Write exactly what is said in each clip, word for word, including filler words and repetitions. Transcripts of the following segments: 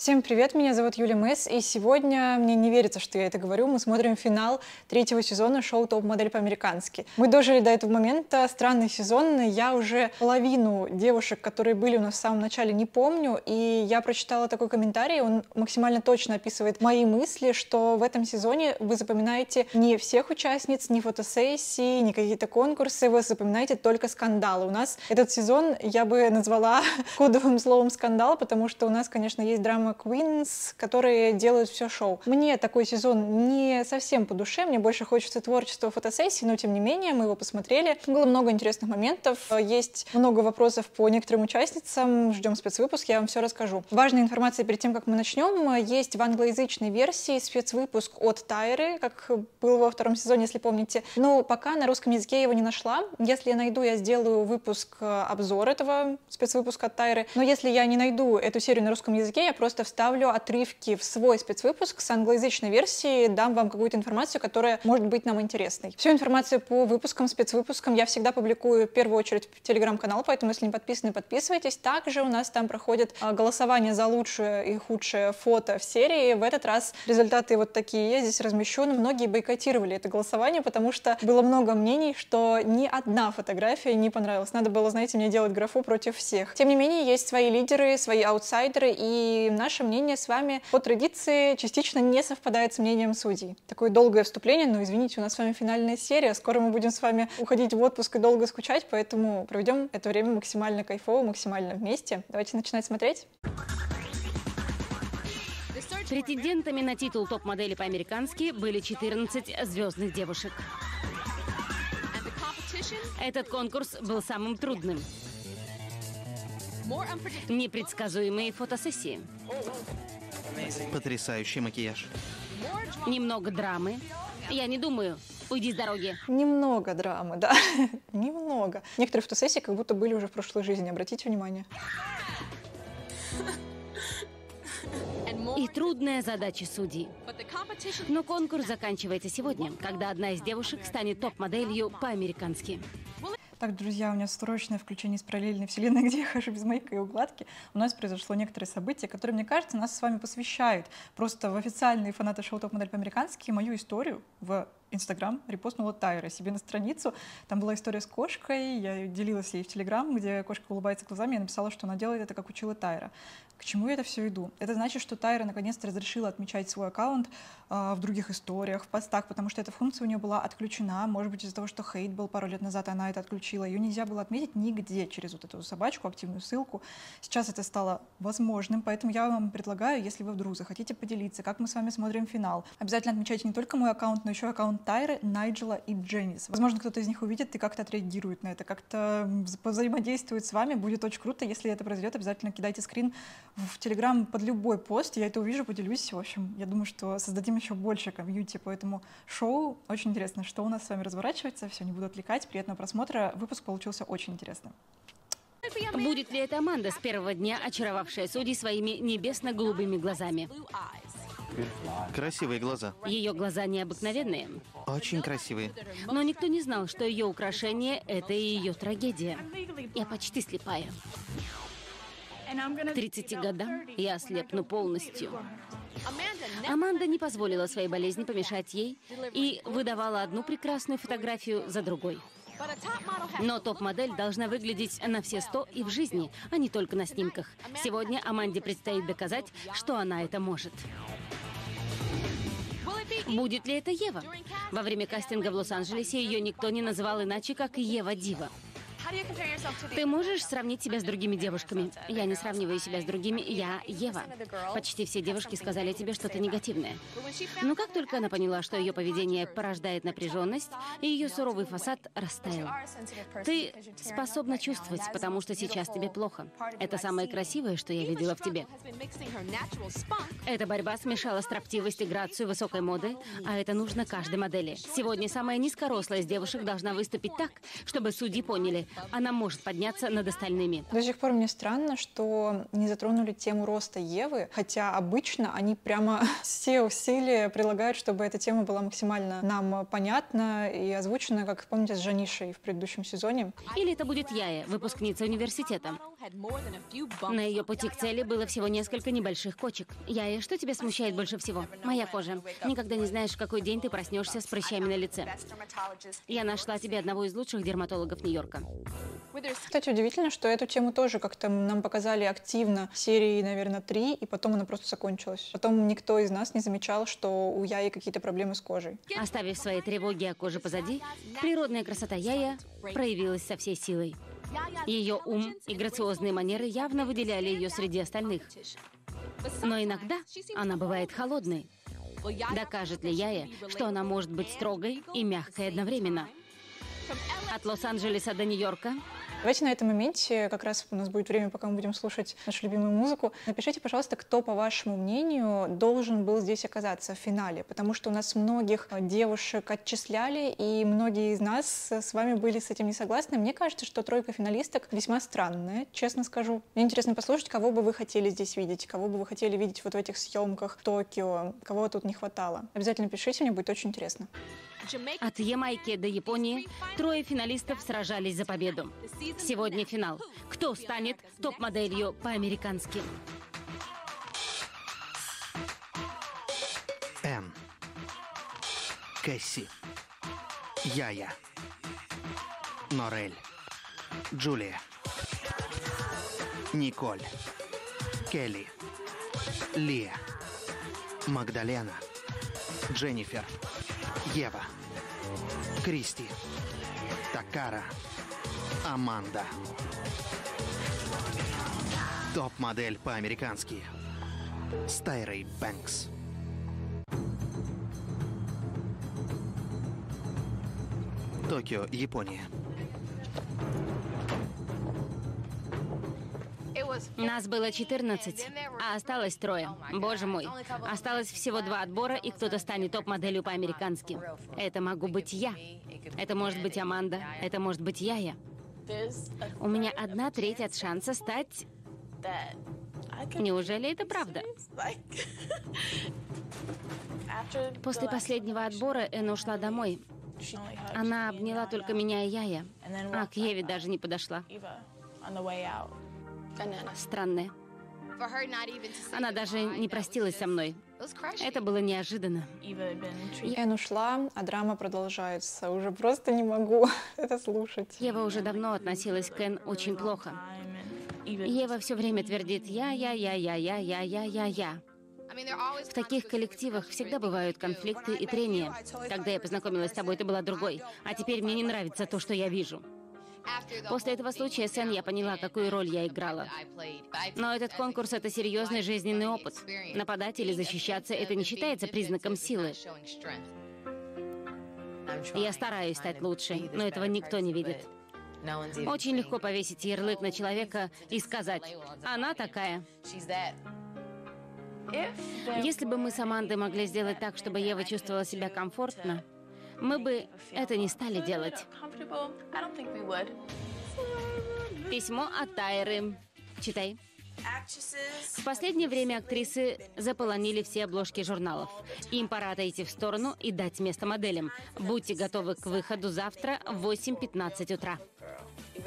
Всем привет, меня зовут Юлия Месс, и сегодня, мне не верится, что я это говорю, мы смотрим финал третьего сезона шоу «Топ-модель по-американски». Мы дожили до этого момента, странный сезон, я уже половину девушек, которые были у нас в самом начале, не помню, и я прочитала такой комментарий, он максимально точно описывает мои мысли, что в этом сезоне вы запоминаете не всех участниц, не фотосессии, не какие-то конкурсы, вы запоминаете только скандалы. У нас этот сезон я бы назвала кодовым словом «скандал», потому что у нас, конечно, есть драма Квинс, которые делают все шоу. Мне такой сезон не совсем по душе, мне больше хочется творчества, фотосессий, но тем не менее мы его посмотрели. Было много интересных моментов, есть много вопросов по некоторым участницам, ждем спецвыпуск, я вам все расскажу. Важная информация перед тем, как мы начнем, есть в англоязычной версии спецвыпуск от Тайры, как был во втором сезоне, если помните, но пока на русском языке я его не нашла. Если я найду, я сделаю выпуск, обзор этого спецвыпуска от Тайры, но если я не найду эту серию на русском языке, я просто вставлю отрывки в свой спецвыпуск с англоязычной версии, дам вам какую-то информацию, которая может быть нам интересной. Всю информацию по выпускам, спецвыпускам я всегда публикую в первую очередь в телеграм-канал, поэтому если не подписаны, подписывайтесь. Также у нас там проходит голосование за лучшее и худшее фото в серии. В этот раз результаты вот такие я здесь размещу. Многие бойкотировали это голосование, потому что было много мнений, что ни одна фотография не понравилась. Надо было, знаете, мне делать графу против всех. Тем не менее, есть свои лидеры, свои аутсайдеры, и наш Наше мнение с вами по традиции частично не совпадает с мнением судей. Такое долгое вступление, но извините, у нас с вами финальная серия, скоро мы будем с вами уходить в отпуск и долго скучать, поэтому проведем это время максимально кайфово, максимально вместе. Давайте начинать смотреть. Претендентами на титул топ-модели по-американски были четырнадцать звездных девушек. Этот конкурс был самым трудным. Непредсказуемые фотосессии. Потрясающий макияж. Немного драмы. Я не думаю. Уйди с дороги. Немного драмы, да. Немного. Некоторые фотосессии как будто были уже в прошлой жизни. Обратите внимание. И трудная задача судьи. Но конкурс заканчивается сегодня, когда одна из девушек станет топ-моделью по-американски. Так, друзья, у меня срочное включение из параллельной вселенной, где я хожу без маяка и укладки. У нас произошло некоторое событие, которое, мне кажется, нас с вами посвящают. Просто в официальные фанаты шоу «Топ-модель по-американски» мою историю в Инстаграм репостнула Тайра себе на страницу. Там была история с кошкой, я делилась ей в Телеграм, где кошка улыбается глазами, я написала, что она делает это, как учила Тайра. К чему я это все иду? Это значит, что Тайра наконец-то разрешила отмечать свой аккаунт э, в других историях, в постах, потому что эта функция у нее была отключена, может быть, из-за того, что хейт был пару лет назад, она это отключила, ее нельзя было отметить нигде через вот эту собачку, активную ссылку. Сейчас это стало возможным, поэтому я вам предлагаю, если вы вдруг захотите поделиться, как мы с вами смотрим финал, обязательно отмечайте не только мой аккаунт, но еще аккаунт Тайры, Найджела и Дженис. Возможно, кто-то из них увидит и как-то отреагирует на это, как-то взаимодействует с вами. Будет очень круто, если это произойдет. Обязательно кидайте скрин в Телеграм под любой пост. Я это увижу, поделюсь. В общем, я думаю, что создадим еще больше комьюнити по этому шоу. Очень интересно, что у нас с вами разворачивается. Все, не буду отвлекать. Приятного просмотра. Выпуск получился очень интересным. Будет ли эта Аманда с первого дня, очаровавшая судей своими небесно-голубыми глазами? Красивые глаза. Ее глаза необыкновенные. Очень красивые. Но никто не знал, что ее украшение – это ее трагедия. Я почти слепая. К тридцати годам я ослепну полностью. Аманда не позволила своей болезни помешать ей и выдавала одну прекрасную фотографию за другой. Но топ-модель должна выглядеть на все сто и в жизни, а не только на снимках. Сегодня Аманде предстоит доказать, что она это может. Будет ли это Ева? Во время кастинга в Лос-Анджелесе ее никто не называл иначе, как Ева Дива. Ты можешь сравнить себя с другими девушками? Я не сравниваю себя с другими, я Ева. Почти все девушки сказали тебе что-то негативное. Но как только она поняла, что ее поведение порождает напряженность, и ее суровый фасад растаял. Ты способна чувствовать, потому что сейчас тебе плохо. Это самое красивое, что я видела в тебе. Эта борьба смешала строптивость и грацию высокой моды, а это нужно каждой модели. Сегодня самая низкорослая из девушек должна выступить так, чтобы судьи поняли, она может подняться над остальными. До сих пор мне странно, что не затронули тему роста Евы, хотя обычно они прямо все усилия прилагают, чтобы эта тема была максимально нам понятна и озвучена, как, помните, с Жанишей в предыдущем сезоне. Или это будет Яя, выпускница университета. На ее пути к цели было всего несколько небольших кочек. Яя, что тебя смущает больше всего? Моя кожа. Никогда не знаешь, в какой день ты проснешься с прыщами на лице. Я нашла тебе одного из лучших дерматологов Нью-Йорка. Кстати, удивительно, что эту тему тоже как-то нам показали активно в серии, наверное, три, и потом она просто закончилась. Потом никто из нас не замечал, что у Яи какие-то проблемы с кожей. Оставив свои тревоги о коже позади, природная красота Яя проявилась со всей силой. Ее ум и грациозные манеры явно выделяли ее среди остальных. Но иногда она бывает холодной. Докажет ли Яя, что она может быть строгой и мягкой одновременно? От Лос-Анджелеса до Нью-Йорка. Давайте на этом моменте, как раз у нас будет время, пока мы будем слушать нашу любимую музыку. Напишите, пожалуйста, кто, по вашему мнению, должен был здесь оказаться в финале, потому что у нас многих девушек отчисляли, и многие из нас с вами были с этим не согласны. Мне кажется, что тройка финалисток весьма странная, честно скажу. Мне интересно послушать, кого бы вы хотели здесь видеть, кого бы вы хотели видеть вот в этих съемках в Токио, кого тут не хватало. Обязательно пишите, мне будет очень интересно. От Ямайки до Японии трое финалистов сражались за победу. Сегодня финал. Кто станет топ-моделью по-американски? Энн, Кэсси, Яя, Норель, Джулия, Николь, Келли, Лия, Магдалена, Дженнифер, Ева, Кристи, Такара, Аманда. Топ-модель по-американски с Тайрой Бэнкс. Токио, Япония. Нас было четырнадцать, а осталось трое. Боже мой, осталось всего два отбора, и кто-то станет топ-моделью по-американски. Это могу быть я. Это может быть Аманда. Это может быть Яя. У меня одна треть от шанса стать... Неужели это правда? После последнего отбора Энн ушла домой. Она обняла только меня и Яя, а к Еве даже не подошла. Странная. Она даже не простилась со мной. Это было неожиданно. Энн ушла, а драма продолжается. Уже просто не могу это слушать. Ева уже давно относилась к Энн очень плохо. Ева все время твердит «я, я, я, я, я, я, я, я, я». В таких коллективах всегда бывают конфликты и трения. Когда я познакомилась с тобой, ты была другой. А теперь мне не нравится то, что я вижу. После этого случая с Энн я поняла, какую роль я играла. Но этот конкурс — это серьезный жизненный опыт. Нападать или защищаться — это не считается признаком силы. Я стараюсь стать лучше, но этого никто не видит. Очень легко повесить ярлык на человека и сказать «она такая». Если бы мы с Амандой могли сделать так, чтобы Ева чувствовала себя комфортно, мы бы это не стали делать. Письмо от Тайры. Читай. В последнее время актрисы заполонили все обложки журналов. Им пора отойти в сторону и дать место моделям. Будьте готовы к выходу завтра в восемь пятнадцать утра.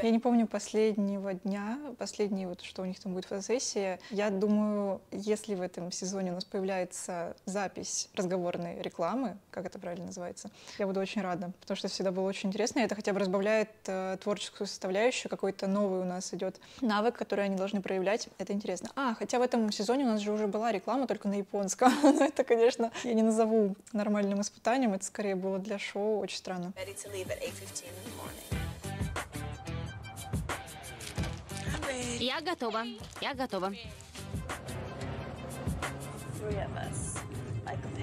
Я не помню последнего дня, последний вот, что у них там будет фотосессия. Я думаю, если в этом сезоне у нас появляется запись разговорной рекламы, как это правильно называется, я буду очень рада, потому что всегда было очень интересно. И это хотя бы разбавляет э, творческую составляющую, какой-то новый у нас идет навык, который они должны проявлять. Это интересно. А, хотя в этом сезоне у нас же уже была реклама, только на японском. Но это, конечно, я не назову нормальным испытанием. Это скорее было для шоу. Очень странно. Я готова. Я готова.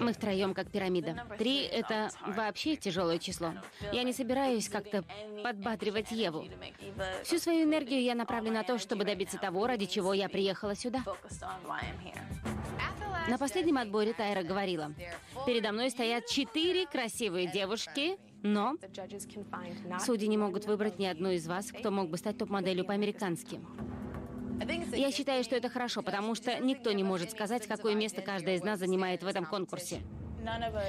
Мы втроем как пирамида. Три — это вообще тяжелое число. Я не собираюсь как-то подбадривать Еву. Всю свою энергию я направлю на то, чтобы добиться того, ради чего я приехала сюда. На последнем отборе Тайра говорила: «Передо мной стоят четыре красивые девушки Но судьи не могут выбрать ни одну из вас, кто мог бы стать топ-моделью по-американски. Я считаю, что это хорошо, потому что никто не может сказать, какое место каждая из нас занимает в этом конкурсе.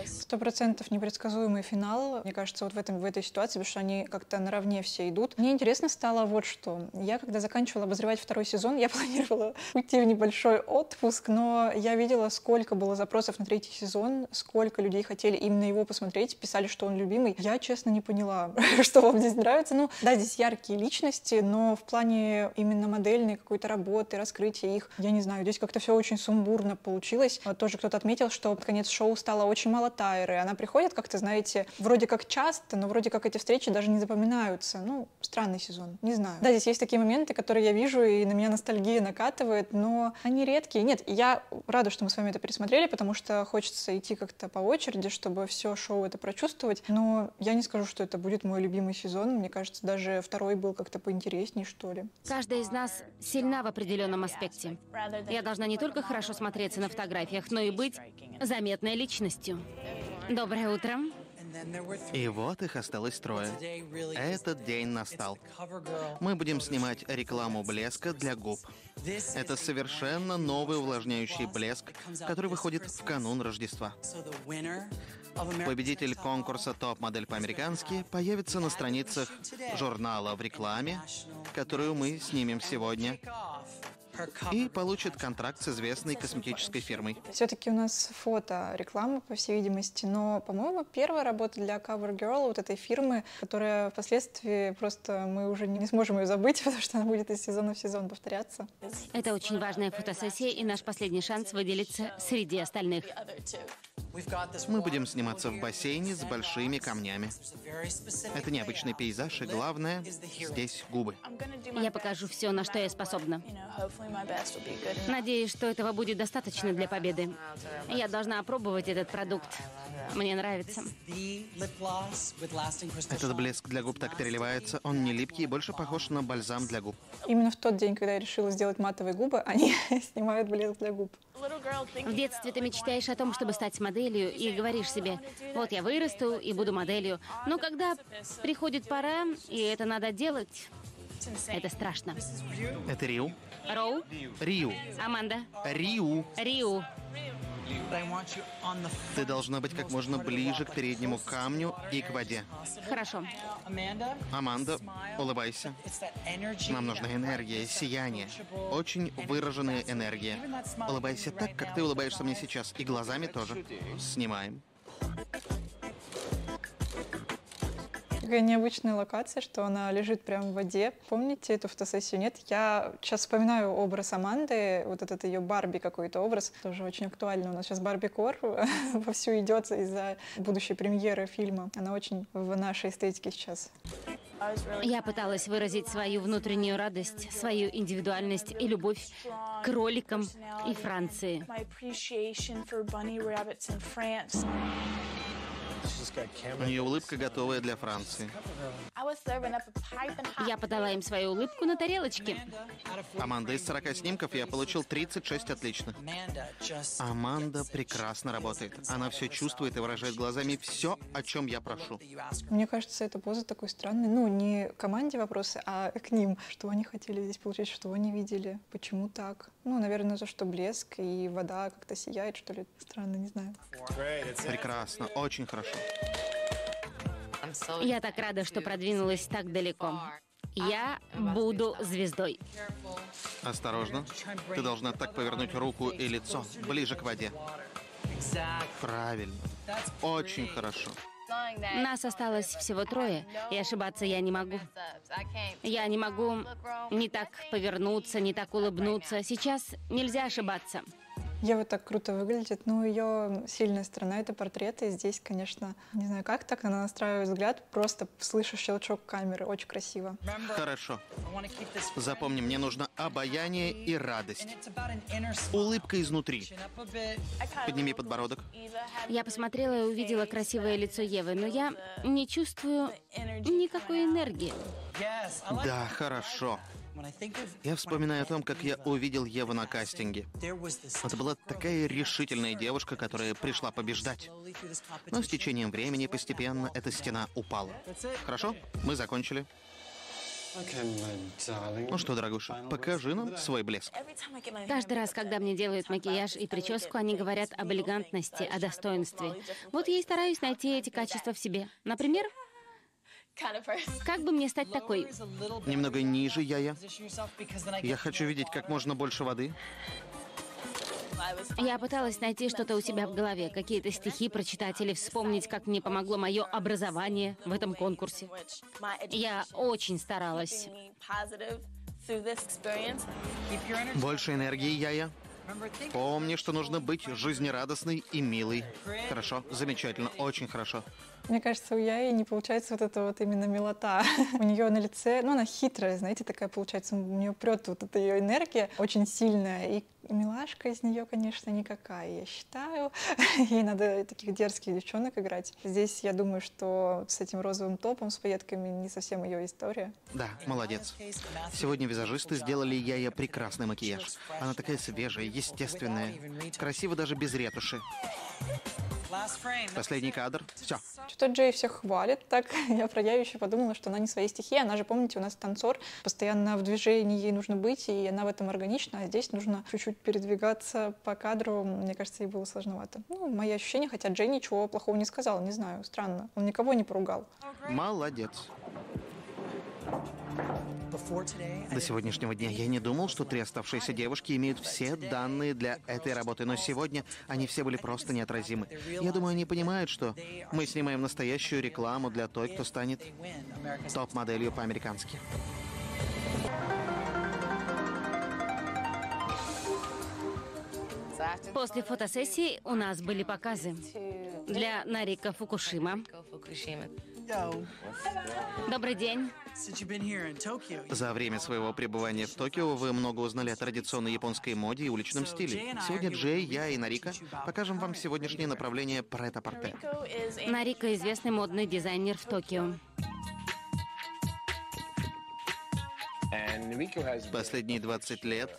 Сто процентов непредсказуемый финал, мне кажется, вот в, этом, в этой ситуации, потому что они как-то наравне все идут. Мне интересно стало вот что. Я, когда заканчивала обозревать второй сезон, я планировала уйти в небольшой отпуск, но я видела, сколько было запросов на третий сезон, сколько людей хотели именно его посмотреть, писали, что он любимый. Я, честно, не поняла, что вам здесь нравится. Ну, да, здесь яркие личности, но в плане именно модельной какой-то работы, раскрытия их, я не знаю, здесь как-то все очень сумбурно получилось. Тоже кто-то отметил, что под конец шоу стало очень мало Тайры. Она приходит как-то, знаете, вроде как часто, но вроде как эти встречи даже не запоминаются. Ну, странный сезон, не знаю. Да, здесь есть такие моменты, которые я вижу, и на меня ностальгия накатывает, но они редкие. Нет, я рада, что мы с вами это пересмотрели, потому что хочется идти как-то по очереди, чтобы все шоу это прочувствовать. Но я не скажу, что это будет мой любимый сезон. Мне кажется, даже второй был как-то поинтереснее, что ли. Каждая из нас сильна в определенном аспекте. Я должна не только хорошо смотреться на фотографиях, но и быть заметной личностью. Доброе утро. И вот их осталось трое. Этот день настал. Мы будем снимать рекламу блеска для губ. Это совершенно новый увлажняющий блеск, который выходит в канун Рождества. Победитель конкурса «Топ-модель по-американски» появится на страницах журнала в рекламе, которую мы снимем сегодня, и получит контракт с известной косметической фирмой. Все-таки у нас фото реклама, по всей видимости, но, по-моему, первая работа для CoverGirl, вот этой фирмы, которая впоследствии просто мы уже не сможем ее забыть, потому что она будет из сезона в сезон повторяться. Это очень важная фотосессия и наш последний шанс выделиться среди остальных. Мы будем сниматься в бассейне с большими камнями. Это необычный пейзаж, и главное, здесь губы. Я покажу все, на что я способна. Надеюсь, что этого будет достаточно для победы. Я должна опробовать этот продукт. Мне нравится. Этот блеск для губ так переливается, он не липкий и больше похож на бальзам для губ. Именно в тот день, когда я решила сделать матовые губы, они снимают блеск для губ. В детстве ты мечтаешь о том, чтобы стать моделью, и говоришь себе: вот я вырасту и буду моделью. Но когда приходит пора, и это надо делать, это страшно. Это Риу. Роу? Риу. Аманда. Риу. Риу. Ты должна быть как можно ближе к переднему камню и к воде. Хорошо. Аманда, улыбайся. Нам нужна энергия, сияние. Очень выраженная энергия. Улыбайся так, как ты улыбаешься мне сейчас. И глазами тоже. Снимаем. Такая необычная локация, что она лежит прямо в воде. Помните эту фотосессию? Нет? Я сейчас вспоминаю образ Аманды, вот этот ее Барби какой-то образ. Тоже очень актуально. У нас сейчас Барби-кор вовсю идет из-за будущей премьеры фильма. Она очень в нашей эстетике сейчас. Я пыталась выразить свою внутреннюю радость, свою индивидуальность и любовь к кроликам и Франции. У нее улыбка готовая для Франции. Я подала им свою улыбку на тарелочке. Аманда, из сорока снимков я получил тридцать шесть отличных. Аманда прекрасно работает. Она все чувствует и выражает глазами все, о чем я прошу. Мне кажется, эта поза такой странной. Ну, не к команде вопросы, а к ним. Что они хотели здесь получить, что они видели, почему так. Ну, наверное, за что блеск и вода как-то сияет, что ли. Странно, не знаю. Прекрасно, очень хорошо. Я так рада, что продвинулась так далеко. Я буду звездой. Осторожно. Ты должна так повернуть руку и лицо ближе к воде. Правильно. Очень хорошо. Нас осталось всего трое, и ошибаться я не могу. Я не могу не так повернуться, не так улыбнуться. Сейчас нельзя ошибаться. Ева так круто выглядит, но ее сильная сторона — это портреты. И здесь, конечно, не знаю как так, она настраивает взгляд, просто слышу щелчок камеры, очень красиво. Хорошо. Запомни, мне нужно обаяние и радость. Улыбка изнутри. Подними подбородок. Я посмотрела и увидела красивое лицо Евы, но я не чувствую никакой энергии. Да, хорошо. Я вспоминаю о том, как я увидел Еву на кастинге. Это была такая решительная девушка, которая пришла побеждать. Но с течением времени постепенно эта стена упала. Хорошо, мы закончили. Ну что, дорогуша, покажи нам свой блеск. Каждый раз, когда мне делают макияж и прическу, они говорят об элегантности, о достоинстве. Вот я и стараюсь найти эти качества в себе. Например, как бы мне стать такой? Немного ниже, Яя. Я хочу видеть как можно больше воды. Я пыталась найти что-то у себя в голове, какие-то стихи прочитать или вспомнить, как мне помогло мое образование в этом конкурсе. Я очень старалась. Больше энергии, Яя. Помни, что нужно быть жизнерадостной и милой. Хорошо, замечательно, очень хорошо. Мне кажется, у Яи не получается вот эта вот именно милота. У нее на лице, ну она хитрая, знаете, такая получается, у нее прет вот эта ее энергия очень сильная. И милашка из нее, конечно, никакая, я считаю. Ей надо таких дерзких девчонок играть. Здесь, я думаю, что с этим розовым топом, с пайетками не совсем ее история. Да, молодец. Сегодня визажисты сделали Яи прекрасный макияж. Она такая свежая, естественная, красиво даже без ретуши. Последний кадр. Все. Что-то Джей всех хвалит. Так, я про Яю еще подумала, что она не своей стихии. Она же, помните, у нас танцор. Постоянно в движении ей нужно быть, и она в этом органична. А здесь нужно чуть-чуть передвигаться по кадру. Мне кажется, ей было сложновато. Ну, мои ощущения, хотя Джей ничего плохого не сказал. Не знаю, странно. Он никого не поругал. Молодец. До сегодняшнего дня я не думал, что три оставшиеся девушки имеют все данные для этой работы, но сегодня они все были просто неотразимы. Я думаю, они понимают, что мы снимаем настоящую рекламу для той, кто станет топ-моделью по-американски. После фотосессии у нас были показы для Нарико Фукусима. Добрый день. За время своего пребывания в Токио вы много узнали о традиционной японской моде и уличном стиле. Сегодня Джей, я и Нарико покажем вам сегодняшнее направление прет-а-порте. Нарико – известный модный дизайнер в Токио. Последние двадцать лет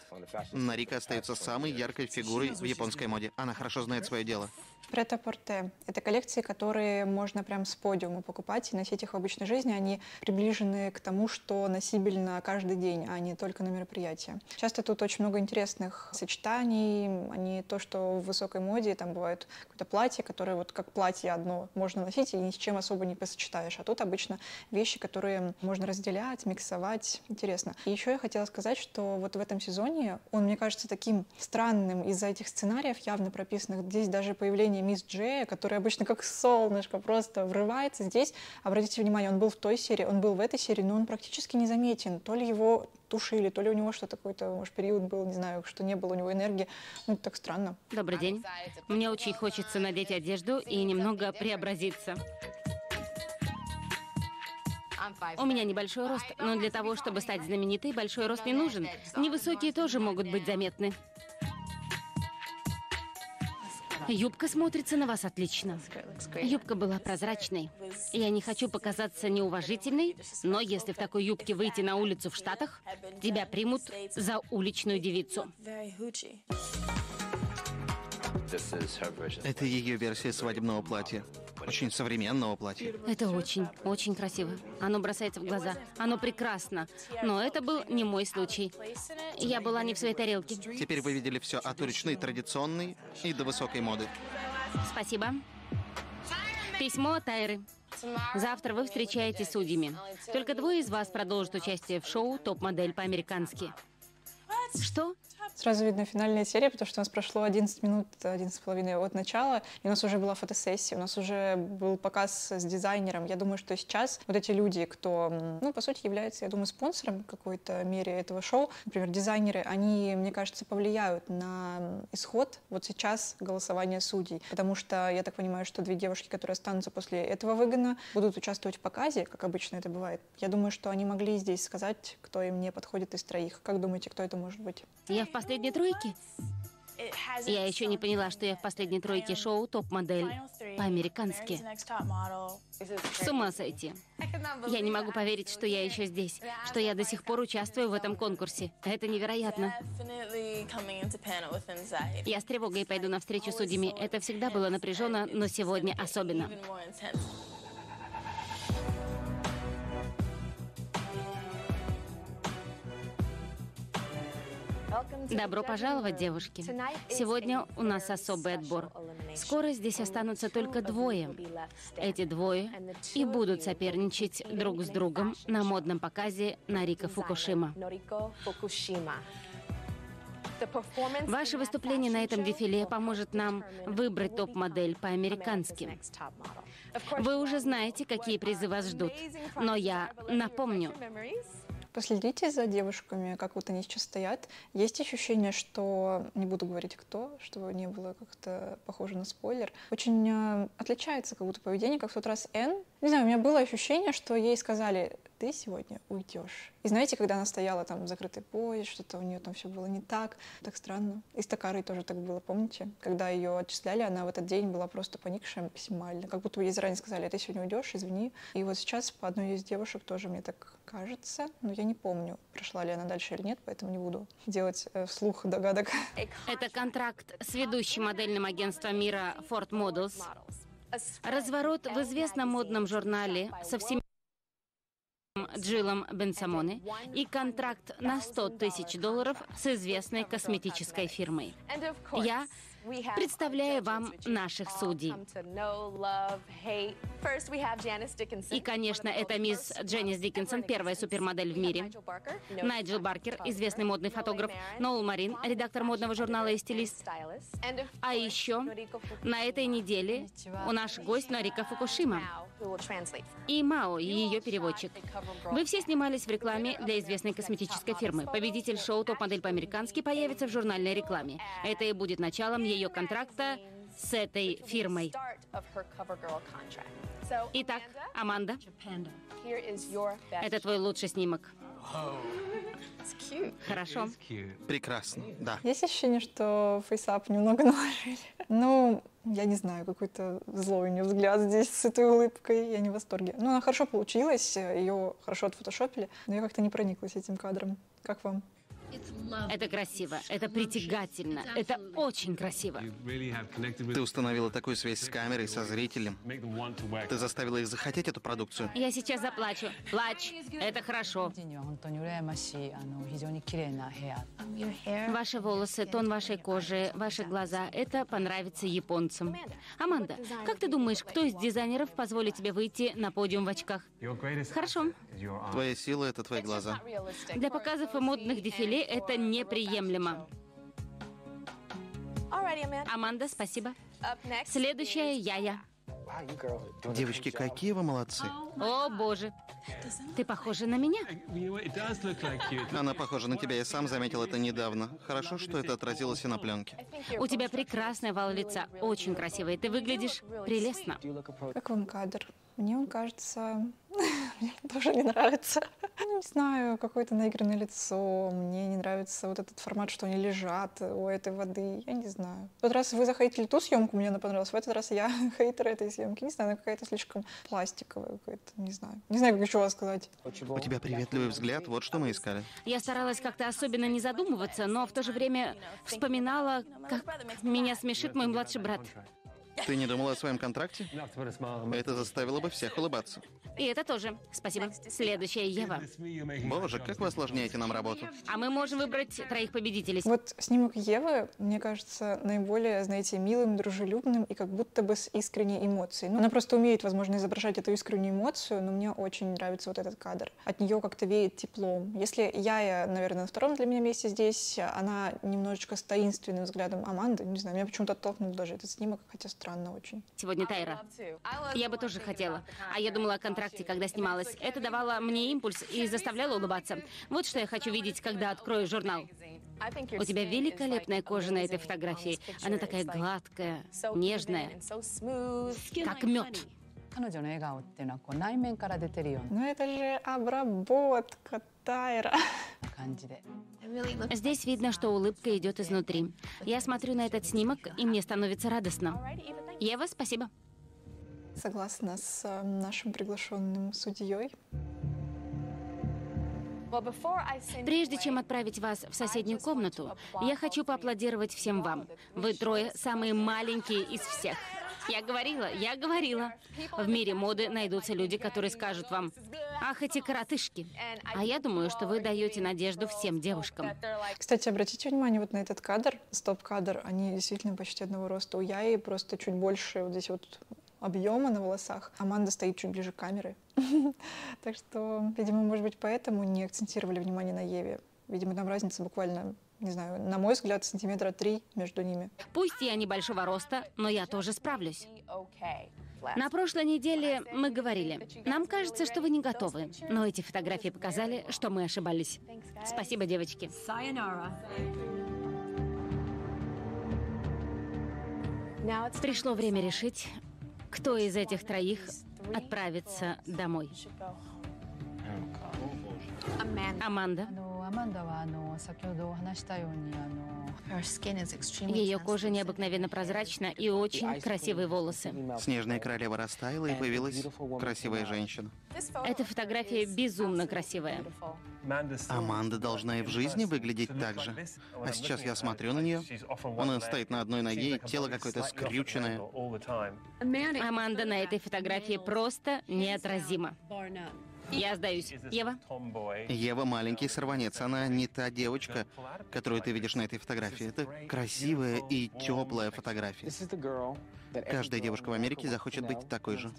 Нарико остается самой яркой фигурой в японской моде. Она хорошо знает свое дело. Прет-а-порте – это коллекции, которые можно прям с подиума покупать и носить их в обычной жизни. Они приближены к тому, что носибельно каждый день, а не только на мероприятия. Часто тут очень много интересных сочетаний, а не то, что в высокой моде. Там бывает какое-то платье, которое вот как платье одно можно носить и ни с чем особо не посочетаешь. А тут обычно вещи, которые можно разделять, миксовать. Интересно. И еще я хотела сказать, что вот в этом сезоне он, мне кажется, таким странным из-за этих сценариев, явно прописанных. Здесь даже появление мисс Джея, который обычно как солнышко просто врывается здесь. Обратите внимание, он был в той серии, он был в этой серии, но он практически незаметен. То ли его тушили, то ли у него что-то какой-то, может, период был, не знаю, что не было у него энергии. Ну, это так странно. Добрый день. Мне очень хочется надеть одежду и немного преобразиться. У меня небольшой рост, но для того, чтобы стать знаменитой, большой рост не нужен. Невысокие тоже могут быть заметны. Юбка смотрится на вас отлично. Юбка была прозрачной. Я не хочу показаться неуважительной, но если в такой юбке выйти на улицу в Штатах, тебя примут за уличную девицу. Это ее версия свадебного платья. Очень современного платья. Это очень, очень красиво. Оно бросается в глаза. Оно прекрасно. Но это был не мой случай. Я была не в своей тарелке. Теперь вы видели все от уличной, традиционной и до высокой моды. Спасибо. Письмо от Тайры. Завтра вы встречаетесь с судьями. Только двое из вас продолжат участие в шоу «Топ-модель по-американски». Что? Сразу видно финальная серия, потому что у нас прошло одиннадцать минут, одиннадцать с половиной от начала, и у нас уже была фотосессия, у нас уже был показ с дизайнером. Я думаю, что сейчас вот эти люди, кто, ну, по сути, является, я думаю, спонсором в какой-то мере этого шоу, например, дизайнеры, они, мне кажется, повлияют на исход вот сейчас голосования судей, потому что, я так понимаю, что две девушки, которые останутся после этого выгона, будут участвовать в показе, как обычно это бывает. Я думаю, что они могли здесь сказать, кто им не подходит из троих. Как думаете, кто это может быть? Я в последней тройке? Я еще не поняла, что я в последней тройке шоу «Топ-модель» по-американски. С ума сойти. Я не могу поверить, что я еще здесь, что я до сих пор участвую в этом конкурсе. Это невероятно. Я с тревогой пойду навстречу судьями. Это всегда было напряженно, но сегодня особенно. Добро пожаловать, девушки. Сегодня у нас особый отбор. Скоро здесь останутся только двое. Эти двое и будут соперничать друг с другом на модном показе Нарико Фукусима. Ваше выступление на этом дефиле поможет нам выбрать топ-модель по-американски. Вы уже знаете, какие призы вас ждут, но я напомню. Последите за девушками, как вот они сейчас стоят. Есть ощущение, что, не буду говорить кто, чтобы не было как-то похоже на спойлер, очень э, отличается как будто поведение, как в тот раз Энн. Не знаю, у меня было ощущение, что ей сказали: ты сегодня уйдешь. И знаете, когда она стояла там закрытый поезд, что-то у нее там все было не так, так странно. И с Такарой тоже так было, помните? Когда ее отчисляли, она в этот день была просто поникшая максимально. Как будто ей заранее сказали: ты сегодня уйдешь, извини. И вот сейчас по одной из девушек тоже мне так кажется, но я не помню, прошла ли она дальше или нет, поэтому не буду делать э, вслух догадок. Это контракт с ведущим модельным агентством мира Ford Models. Разворот в известном модном журнале со всеми Джиллом Бенцамони и контракт на сто тысяч долларов с известной косметической фирмой. Я представляю вам наших судей. И, конечно, это мисс Дженис Дикинсон, первая супермодель в мире. Найджел Баркер, известный модный фотограф. Ноул Марин, редактор модного журнала и стилист. А еще на этой неделе у нас гость Нарико Фукусима. И Мао, ее переводчик. Вы все снимались в рекламе для известной косметической фирмы. Победитель шоу «Топ-модель по-американски» появится в журнальной рекламе. Это и будет началом ее контракта с этой фирмой. Итак, Аманда, это твой лучший снимок. Хорошо. Прекрасно, да. Есть ощущение, что фейсап немного наложили? Ну, я не знаю, какой-то злой у нее взгляд здесь с этой улыбкой. Я не в восторге. Ну, она хорошо получилась, ее хорошо отфотошопили, но я как-то не прониклась этим кадром. Как вам? Это красиво, это притягательно, это очень красиво. Ты установила такую связь с камерой, со зрителем. Ты заставила их захотеть эту продукцию. Я сейчас заплачу. Плачь, это хорошо. Ваши волосы, тон вашей кожи, ваши глаза – это понравится японцам. Аманда, как ты думаешь, кто из дизайнеров позволит тебе выйти на подиум в очках? Хорошо. Твоя сила – это твои глаза. Для показов и модных дефиле это неприемлемо. Аманда, спасибо. Следующая Яя. Девочки, какие вы молодцы. О, боже. Ты похожа на меня. Она похожа на тебя. Я сам заметил это недавно. Хорошо, что это отразилось и на пленке. У тебя прекрасная овал лица. Очень красивая. Ты выглядишь прелестно. Как вам кадр? Мне он кажется... Мне тоже не нравится. Не знаю, какое-то наигранное лицо. Мне не нравится вот этот формат, что они лежат у этой воды. Я не знаю. В тот раз вы захейтили ту съемку, мне она понравилась. В этот раз я хейтер этой съемки. Не знаю, она какая-то слишком пластиковая. Какая-то, не знаю. Не знаю, как еще вас сказать. У тебя приветливый взгляд. Вот что мы искали. Я старалась как-то особенно не задумываться, но в то же время вспоминала, как меня смешит мой младший брат. Ты не думала о своем контракте? Это заставило бы всех улыбаться. И это тоже. Спасибо. Следующая Ева. Боже, как вы осложняете нам работу. А мы можем выбрать троих победителей. Вот снимок Евы, мне кажется, наиболее, знаете, милым, дружелюбным и как будто бы с искренней эмоцией. Ну, она просто умеет, возможно, изображать эту искреннюю эмоцию, но мне очень нравится вот этот кадр. От нее как-то веет теплом. Если Яя, наверное, на втором для меня месте здесь, она немножечко с таинственным взглядом Аманды. Не знаю, меня почему-то оттолкнул даже этот снимок, хотя странно очень. Сегодня Тайра. Я бы тоже хотела. А я думала о контракте, когда снималась. Это давало мне импульс и заставляло улыбаться. Вот что я хочу видеть, когда открою журнал. У тебя великолепная кожа на этой фотографии. Она такая гладкая, нежная, как мед. Но это же обработка, Тайра. Здесь видно, что улыбка идет изнутри. Я смотрю на этот снимок, и мне становится радостно. Ева, спасибо. Согласна с нашим приглашенным судьей. Прежде чем отправить вас в соседнюю комнату, я хочу поаплодировать всем вам. Вы трое самые маленькие из всех. Я говорила, я говорила. В мире моды найдутся люди, которые скажут вам: «Ах, эти коротышки». А я думаю, что вы даете надежду всем девушкам. Кстати, обратите внимание вот на этот кадр, стоп-кадр, они действительно почти одного роста. У Яи просто чуть больше вот здесь вот объема на волосах. Аманда стоит чуть ближе к камере. Так что, видимо, может быть, поэтому не акцентировали внимание на Еве. Видимо, там разница буквально, не знаю, на мой взгляд, сантиметра три между ними. Пусть я небольшого роста, но я тоже справлюсь. На прошлой неделе мы говорили: нам кажется, что вы не готовы. Но эти фотографии показали, что мы ошибались. Спасибо, девочки. Пришло время решить, кто из этих троих отправится домой. Аманда. Ее кожа необыкновенно прозрачна и очень красивые волосы. Снежная королева растаяла, и появилась красивая женщина. Эта фотография безумно красивая. Аманда должна и в жизни выглядеть так же. А сейчас я смотрю на нее. Она стоит на одной ноге, и тело какое-то скрюченное. Аманда на этой фотографии просто неотразима. Я сдаюсь. Ева? Ева маленький сорванец. Она не та девочка, которую ты видишь на этой фотографии. Это красивая и теплая фотография. Каждая девушка в Америке захочет быть такой же.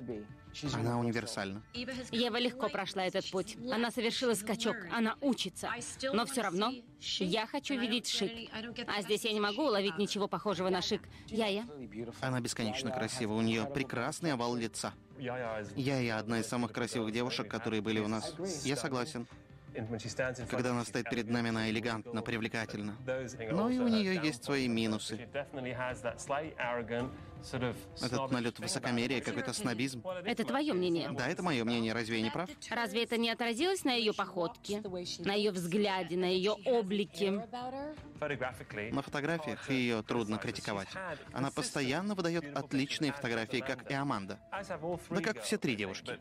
Она универсальна. Ева легко прошла этот путь. Она совершила скачок. Она учится. Но все равно я хочу видеть шик. А здесь я не могу уловить ничего похожего на шик. Яя. Она бесконечно красива. У нее прекрасный овал лица. Яя одна из самых красивых девушек, которые были у нас. Я согласен. Когда она стоит перед нами, она элегантно, привлекательна. Но и у нее есть свои минусы. Этот налет высокомерия, какой-то снобизм. Это твое мнение? Да, это мое мнение. Разве я не прав? Разве это не отразилось на ее походке, на ее взгляде, на ее облике? На фотографиях ее трудно критиковать. Она постоянно выдает отличные фотографии, как и Аманда. Да как все три девушки.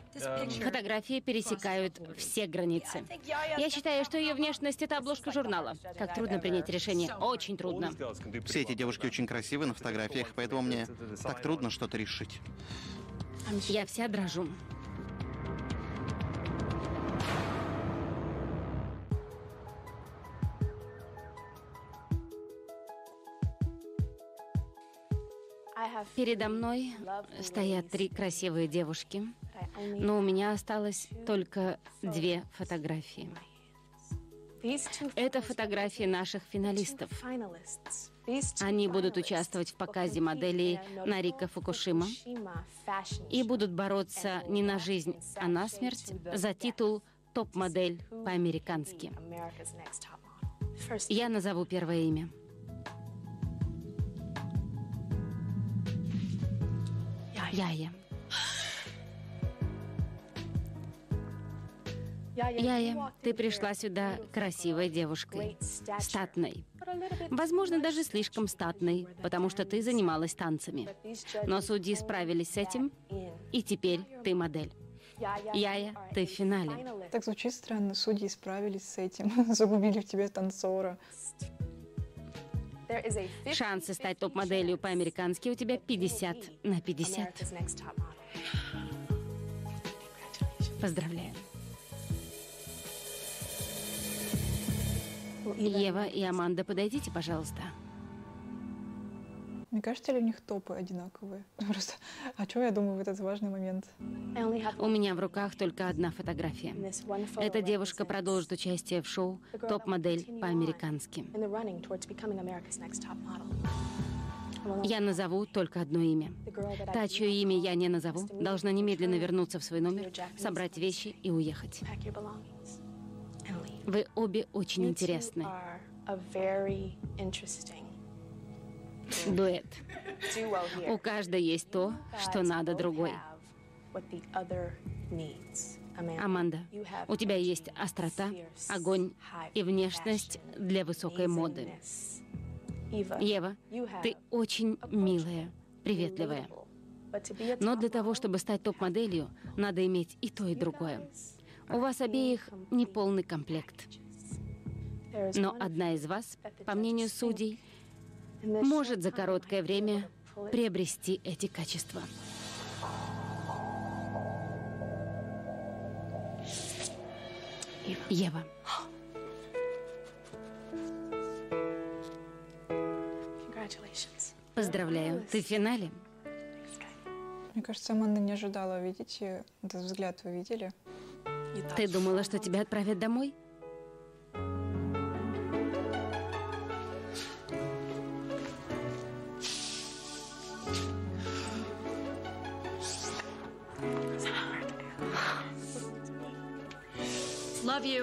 Фотографии пересекают все границы. Я считаю, что ее внешность — это обложка журнала. Как трудно принять решение. Очень трудно. Все эти девушки очень красивы на фотографиях, поэтому мне так трудно что-то решить. Я вся дрожу. Передо мной стоят три красивые девушки, но у меня осталось только две фотографии. Это фотографии наших финалистов. Они будут участвовать в показе моделей Нарико Фукусима и будут бороться не на жизнь, а на смерть за титул «Топ-модель» по-американски. Я назову первое имя. Яя. Яя, ты пришла сюда красивой девушкой, статной. Возможно, даже слишком статной, потому что ты занималась танцами. Но судьи справились с этим, и теперь ты модель. Яя, ты в финале. Так звучит странно. Судьи справились с этим, загубили в тебе танцора. Шансы стать топ-моделью по-американски у тебя пятьдесят на пятьдесят. Поздравляю. Ева и Аманда, подойдите, пожалуйста. Мне кажется, ли у них топы одинаковые? Просто о чем я думаю в этот важный момент? У меня в руках только одна фотография. Эта девушка продолжит участие в шоу «Топ-модель» по-американски. Я назову только одно имя. Та, чье имя я не назову, должна немедленно вернуться в свой номер, собрать вещи и уехать. Вы обе очень интересны. Дуэт. У каждой есть то, что надо другой. Аманда, у тебя есть острота, огонь и внешность для высокой моды. Ева, ты очень милая, приветливая. Но для того, чтобы стать топ-моделью, надо иметь и то, и другое. У вас обеих неполный комплект. Но одна из вас, по мнению судей, может за короткое время приобрести эти качества. Ева. Поздравляю, ты в финале. Мне кажется, Аманда не ожидала увидеть ее. Этот взгляд вы видели? Ты думала, что тебя отправят домой?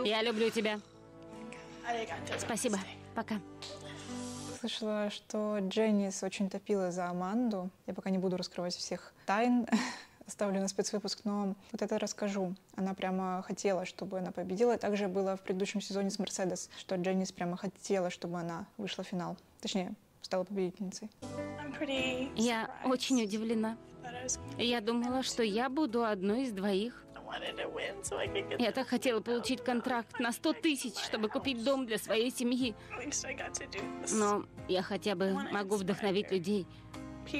Я люблю тебя. Спасибо. Пока. Слышала, что Дженис очень топила за Аманду. Я пока не буду раскрывать всех тайн, оставлю на спецвыпуск, но вот это расскажу. Она прямо хотела, чтобы она победила. Также было в предыдущем сезоне с Мерседес, что Дженис прямо хотела, чтобы она вышла в финал. Точнее, стала победительницей. Я очень удивлена. Я думала, что я буду одной из двоих. Я так хотела получить контракт на сто тысяч, чтобы купить дом для своей семьи. Но я хотя бы могу вдохновить людей,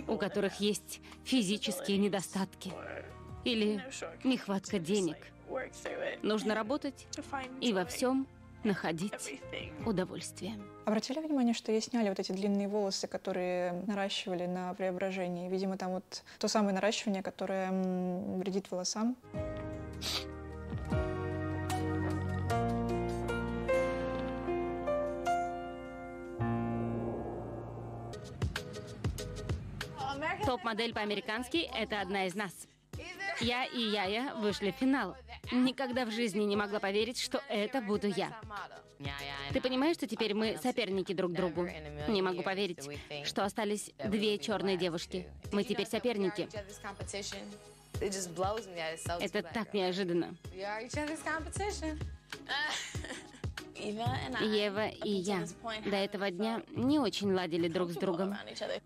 у которых есть физические недостатки или нехватка денег. Нужно работать и во всем находить удовольствие. Обратили внимание, что ей сняли вот эти длинные волосы, которые наращивали на преображении? Видимо, там вот то самое наращивание, которое вредит волосам. Топ-модель по-американски – это одна из нас. Я и Яя вышли в финал. Никогда в жизни не могла поверить, что это буду я. Ты понимаешь, что теперь мы соперники друг другу? Не могу поверить, что остались две черные девушки. Мы теперь соперники. Это так неожиданно. Ева и я до этого дня не очень ладили друг с другом.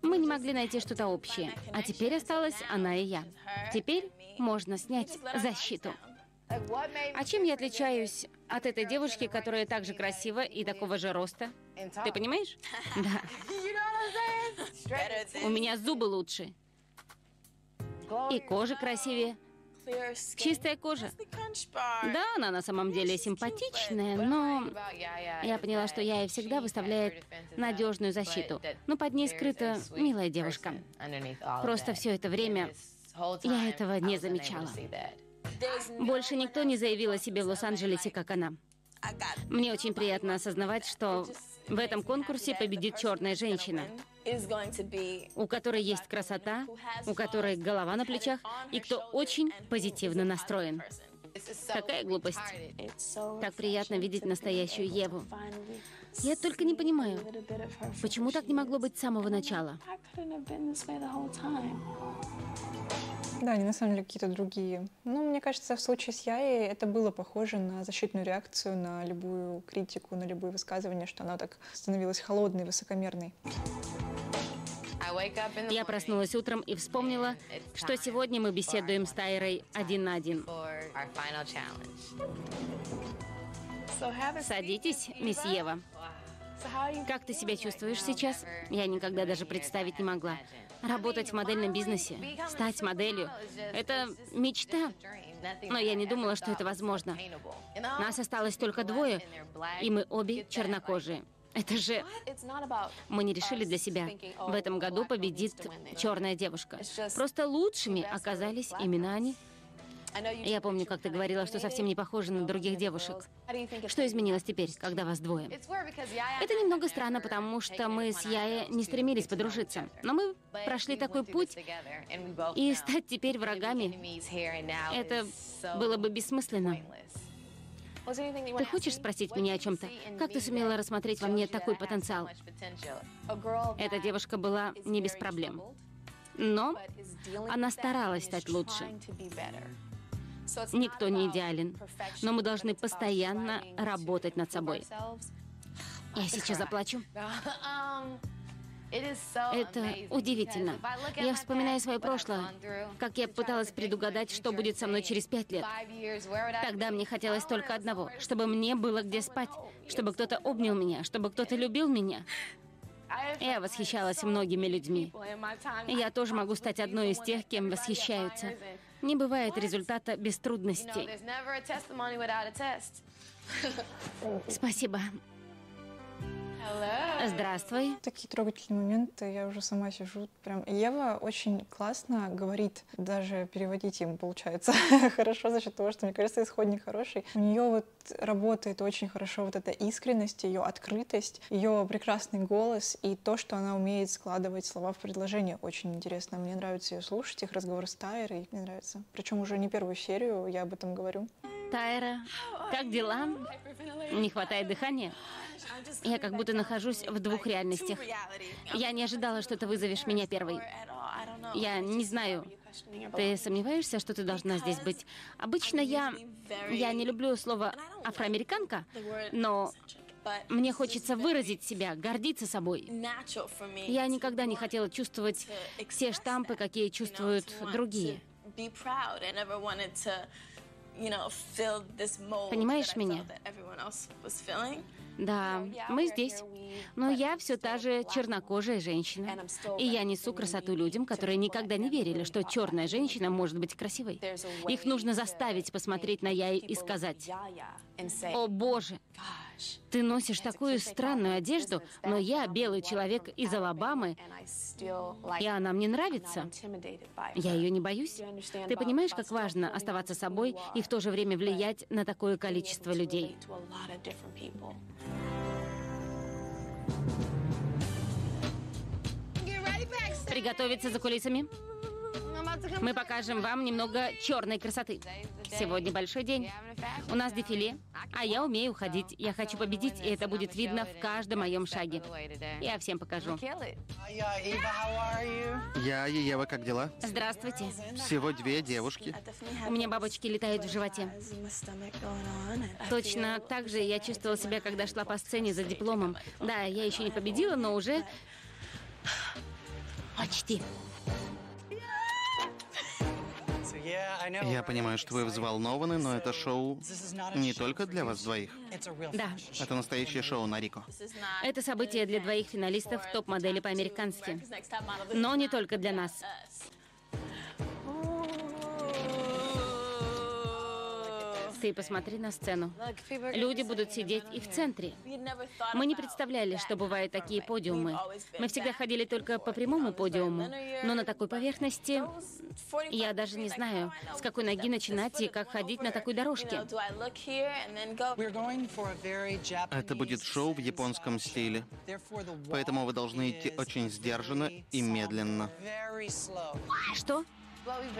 Мы не могли найти что-то общее. А теперь осталась она и я. Теперь можно снять защиту. А чем я отличаюсь от этой девушки, которая так же красива и такого же роста? Ты понимаешь? Да. У меня зубы лучше. И кожа красивее. Чистая кожа. Да, она на самом деле симпатичная, но я поняла, что Яя всегда выставляет надежную защиту. Но под ней скрыта милая девушка. Просто все это время я этого не замечала. Больше никто не заявил о себе в Лос-Анджелесе, как она. Мне очень приятно осознавать, что в этом конкурсе победит черная женщина, у которой есть красота, у которой голова на плечах и кто очень позитивно настроен. Какая глупость. Так приятно видеть настоящую Еву. Я только не понимаю, почему так не могло быть с самого начала? Да, они на самом деле какие-то другие. Ну, мне кажется, в случае с Яей это было похоже на защитную реакцию, на любую критику, на любые высказывания, что она так становилась холодной, высокомерной. Я проснулась утром и вспомнила, что сегодня мы беседуем с Тайрой один на один. Садитесь, мисс Ева. Как ты себя чувствуешь сейчас? Я никогда даже представить не могла. Работать в модельном бизнесе, стать моделью – это мечта. Но я не думала, что это возможно. Нас осталось только двое, и мы обе чернокожие. Это же… Мы не решили для себя. В этом году победит черная девушка. Просто лучшими оказались именно они. Я помню, как ты говорила, что совсем не похожа на других девушек. Что изменилось теперь, когда вас двое? Это немного странно, потому что мы с Яей не стремились подружиться. Но мы прошли такой путь, и стать теперь врагами, это было бы бессмысленно. Ты хочешь спросить меня о чем-то? Как ты сумела рассмотреть во мне такой потенциал? Эта девушка была не без проблем. Но она старалась стать лучше. Никто не идеален, но мы должны постоянно работать над собой. Я сейчас заплачу. Это удивительно. Я вспоминаю свое прошлое, как я пыталась предугадать, что будет со мной через пять лет. Тогда мне хотелось только одного, чтобы мне было где спать, чтобы кто-то обнял меня, чтобы кто-то любил меня. Я восхищалась многими людьми. Я тоже могу стать одной из тех, кем восхищаются. Не бывает результата без трудностей. Спасибо. Здравствуй. Такие трогательные моменты, я уже сама сижу. Прям Ева очень классно говорит, даже переводить им получается хорошо за счет того, что, мне кажется, исходник хороший. У нее вот работает очень хорошо вот эта искренность, ее открытость, ее прекрасный голос и то, что она умеет складывать слова в предложения. Очень интересно. Мне нравится ее слушать, их разговор с Тайрой. Мне нравится. Причем уже не первую серию я об этом говорю. Тайра, как дела? Не хватает дыхания? Я как будто нахожусь в двух реальностях. Я не ожидала, что ты вызовешь меня первой. Я не знаю. Ты сомневаешься, что ты должна здесь быть? Обычно я... Я не люблю слово «афроамериканка», но мне хочется выразить себя, гордиться собой. Я никогда не хотела чувствовать все штампы, какие чувствуют другие. Понимаешь меня? Да, мы здесь. Но я все та же чернокожая женщина. И я несу красоту людям, которые никогда не верили, что черная женщина может быть красивой. Их нужно заставить посмотреть на Яй и сказать: «О боже, ты носишь такую странную одежду, но я белый человек из Алабамы, и она мне нравится. Я ее не боюсь». Ты понимаешь, как важно оставаться собой и в то же время влиять на такое количество людей? Приготовиться за кулисами. Мы покажем вам немного черной красоты. Сегодня большой день. У нас дефиле, а я умею ходить. Я хочу победить, и это будет видно в каждом моем шаге. Я всем покажу. Я и Ева, как дела? Здравствуйте. Всего две девушки. У меня бабочки летают в животе. Точно так же я чувствовала себя, когда шла по сцене за дипломом. Да, я еще не победила, но уже почти. Я понимаю, что вы взволнованы, но это шоу не только для вас двоих. Да. Это настоящее шоу, Нарико. Это событие для двоих финалистов топ-модели по-американски. Но не только для нас. Ты посмотри на сцену. Люди будут сидеть и в центре. Мы не представляли, что бывают такие подиумы. Мы всегда ходили только по прямому подиуму, но на такой поверхности я даже не знаю, с какой ноги начинать и как ходить на такой дорожке. Это будет шоу в японском стиле, поэтому вы должны идти очень сдержанно и медленно. Что?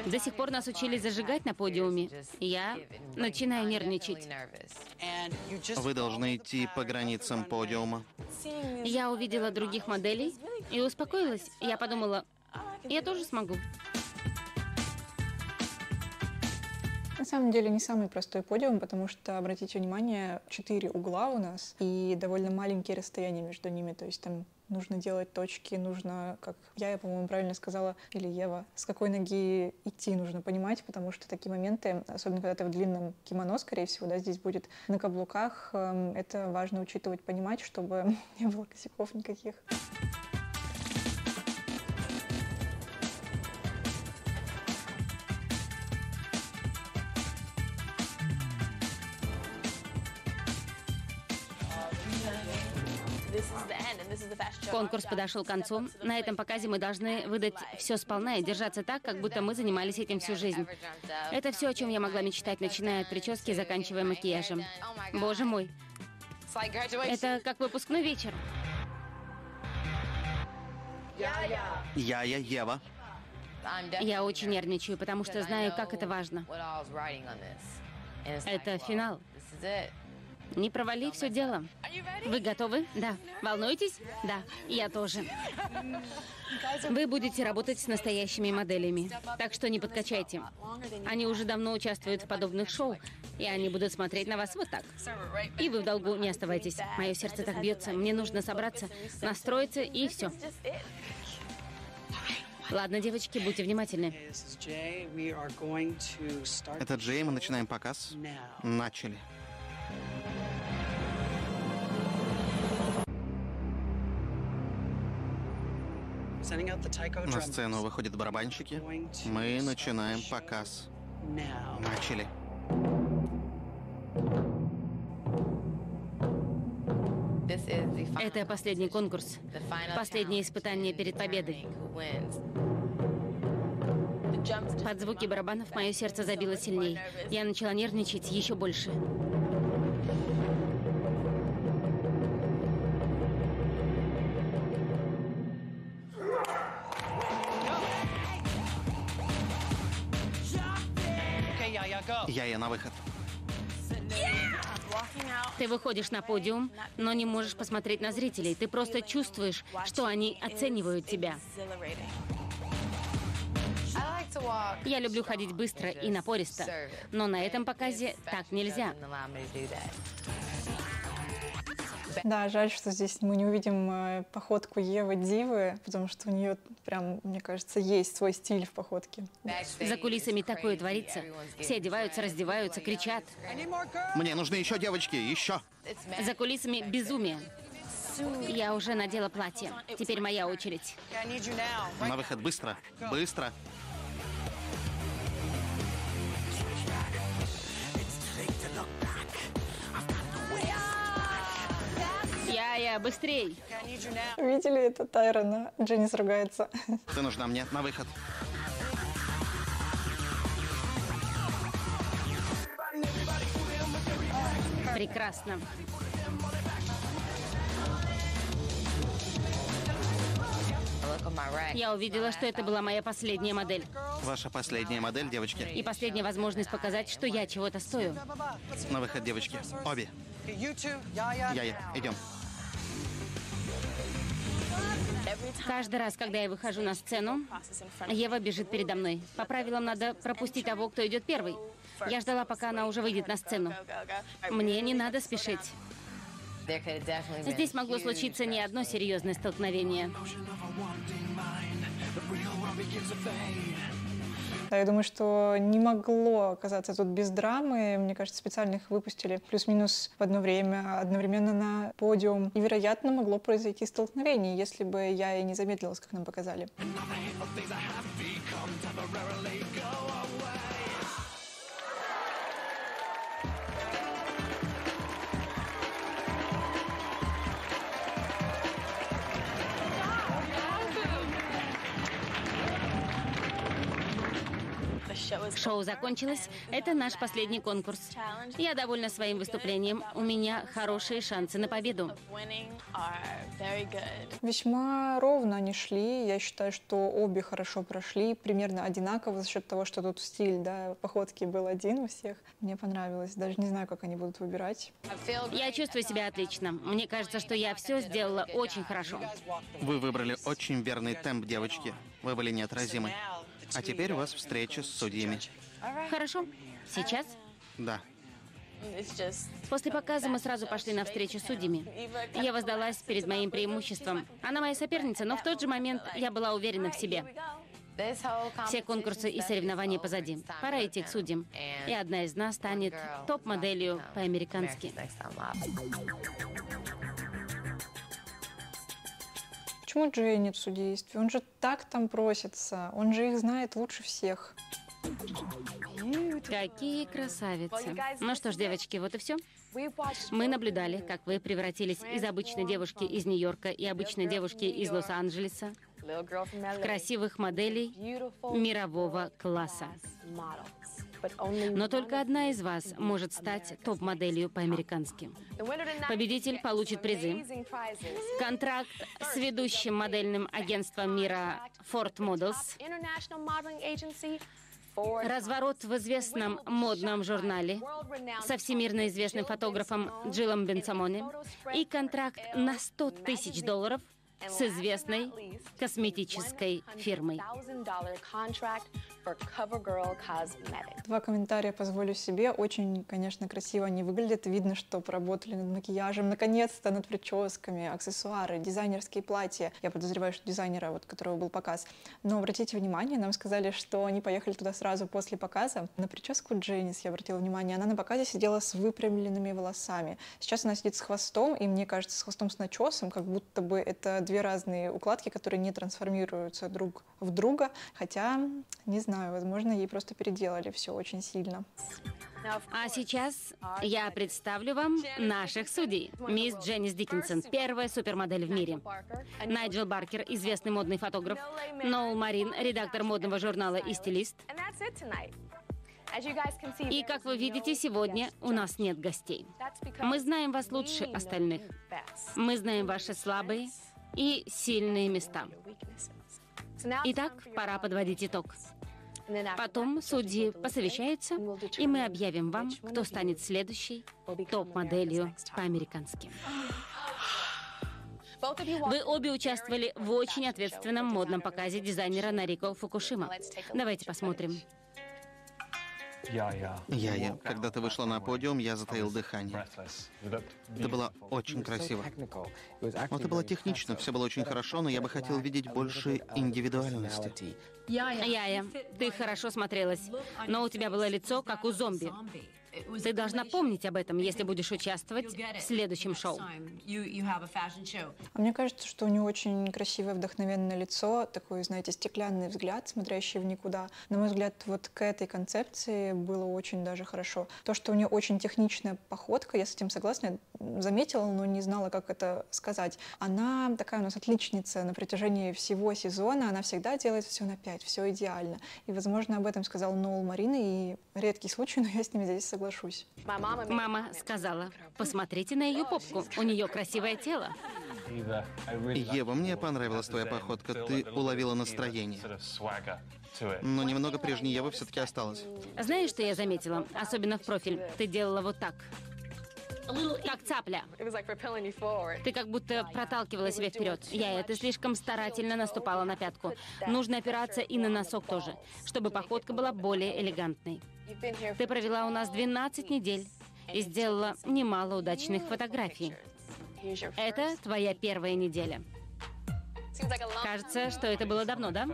До сих пор нас учили зажигать на подиуме. Я начинаю нервничать. Вы должны идти по границам подиума. Я увидела других моделей и успокоилась. Я подумала, я тоже смогу. На самом деле не самый простой подиум, потому что, обратите внимание, четыре угла у нас и довольно маленькие расстояния между ними, то есть там нужно делать точки, нужно, как я, по-моему, правильно сказала, или Ева, с какой ноги идти нужно понимать, потому что такие моменты, особенно когда ты в длинном кимоно, скорее всего, да, здесь будет на каблуках, это важно учитывать, понимать, чтобы не было косяков никаких. Конкурс подошел к концу. На этом показе мы должны выдать все сполна и держаться так, как будто мы занимались этим всю жизнь. Это все, о чем я могла мечтать, начиная от прически и заканчивая макияжем. Боже мой. Это как выпускной вечер. Я, я, Ева. Я очень нервничаю, потому что знаю, как это важно. Это финал. Не провали все дело. Вы готовы? Да. Волнуетесь? Да. Я тоже. Вы будете работать с настоящими моделями, так что не подкачайте. Они уже давно участвуют в подобных шоу, и они будут смотреть на вас вот так. И вы в долгу не оставайтесь. Мое сердце так бьется, мне нужно собраться, настроиться и все. Ладно, девочки, будьте внимательны. Это Джей, мы начинаем показ. Начали. На сцену выходят барабанщики. Мы начинаем показ. Начали. Это последний конкурс, последнее испытание перед победой. Под звуки барабанов мое сердце забило сильней. Я начала нервничать еще больше. Я, я на выход. Ты выходишь на подиум, но не можешь посмотреть на зрителей. Ты просто чувствуешь, что они оценивают тебя. Я люблю ходить быстро и напористо, но на этом показе так нельзя. Да, жаль, что здесь мы не увидим походку Евы Дивы, потому что у нее прям, мне кажется, есть свой стиль в походке. За кулисами такое творится. Все одеваются, раздеваются, кричат. Мне нужны еще девочки, еще. За кулисами безумие. Я уже надела платье. Теперь моя очередь. На выход быстро, быстро. Я, я, быстрей. Видели это, Тайра? Дженис ругается. Ты нужна мне, на выход. Прекрасно. Я увидела, что это была моя последняя модель. Ваша последняя модель, девочки. И последняя возможность показать, что я чего-то стою. На выход, девочки. Обе. Я, я, идем. Каждый раз, когда я выхожу на сцену, Ева бежит передо мной. По правилам надо пропустить того, кто идет первый. Я ждала, пока она уже выйдет на сцену. Мне не надо спешить. Здесь могло случиться не одно серьезное столкновение. Я думаю, что не могло оказаться тут без драмы. Мне кажется, специально их выпустили плюс-минус в одно время, одновременно на подиум. И, вероятно, могло произойти столкновение, если бы я и не замедлилась, как нам показали. Шоу закончилось. Это наш последний конкурс. Я довольна своим выступлением. У меня хорошие шансы на победу. Весьма ровно они шли. Я считаю, что обе хорошо прошли. Примерно одинаково за счет того, что тут стиль, да, походки был один у всех. Мне понравилось. Даже не знаю, как они будут выбирать. Я чувствую себя отлично. Мне кажется, что я все сделала очень хорошо. Вы выбрали очень верный темп, девочки. Вы были неотразимы. А теперь у вас встреча с судьями. Хорошо. Сейчас? Да. После показа мы сразу пошли на встречу с судьями. Я воздалась перед моим преимуществом. Она моя соперница, но в тот же момент я была уверена в себе. Все конкурсы и соревнования позади. Пора идти к судьям. И одна из нас станет топ-моделью по-американски. Почему Джей нет в судействе? Он же так там просится. Он же их знает лучше всех. Какие красавицы. Ну что ж, девочки, вот и все. Мы наблюдали, как вы превратились из обычной девушки из Нью-Йорка и обычной девушки из Лос-Анджелеса в красивых моделей мирового класса. Но только одна из вас может стать топ-моделью по-американски. Победитель получит призы, контракт с ведущим модельным агентством мира Ford Models, Разворот в известном модном журнале со всемирно известным фотографом Джиллом Бенцамони и контракт на сто тысяч долларов с известной косметической фирмой. Два комментария позволю себе. Очень, конечно, красиво они выглядят. Видно, что поработали над макияжем. Наконец-то над прическами, аксессуары, дизайнерские платья. Я подозреваю, что дизайнера, вот, которого был показ. Но обратите внимание, нам сказали, что они поехали туда сразу после показа. На прическу Дженис я обратила внимание. Она на показе сидела с выпрямленными волосами. Сейчас она сидит с хвостом, и мне кажется, с хвостом с начесом, как будто бы это две разные укладки, которые не трансформируются друг в друга. Хотя, не знаю, возможно, ей просто переделали все очень сильно. А сейчас я представлю вам наших судей. Мисс Дженис Дикинсон, первая супермодель в мире. Найджел Баркер, известный модный фотограф. Ноул Марин, редактор модного журнала и стилист. И, как вы видите, сегодня у нас нет гостей. Мы знаем вас лучше остальных. Мы знаем ваши слабые и сильные места. Итак, пора подводить итог. Потом судьи посовещаются, и мы объявим вам, кто станет следующей топ-моделью по-американски. Вы обе участвовали в очень ответственном модном показе дизайнера Нарико Фукусима. Давайте посмотрим. Я-я. Я-я. Когда ты вышла на подиум, я затаил дыхание. Ты была очень красива. Но ты была технична, все было очень хорошо, но я бы хотел видеть больше индивидуальности. Я-я. Ты хорошо смотрелась, но у тебя было лицо, как у зомби. Ты должна помнить об этом, если будешь участвовать в следующем шоу. Мне кажется, что у нее очень красивое, вдохновенное лицо, такой, знаете, стеклянный взгляд, смотрящий в никуда. На мой взгляд, вот к этой концепции было очень даже хорошо. То, что у нее очень техничная походка, я с этим согласна, заметила, но не знала, как это сказать. Она такая у нас отличница на протяжении всего сезона, она всегда делает все на пять, все идеально. И, возможно, об этом сказал Ноул Марин, и редкий случай, но я с ним здесь согласна. Мама сказала, посмотрите на ее попку, у нее красивое тело. Ева, мне понравилась твоя походка, ты уловила настроение. Но немного прежней Евы все-таки осталось. Знаешь, что я заметила? Особенно в профиль. Ты делала вот так. Как цапля. Ты как будто проталкивала себя вперед. Я это слишком старательно наступала на пятку. Нужно опираться и на носок тоже, чтобы походка была более элегантной. Ты провела у нас двенадцать недель и сделала немало удачных фотографий. Это твоя первая неделя. Кажется, что это было давно, да?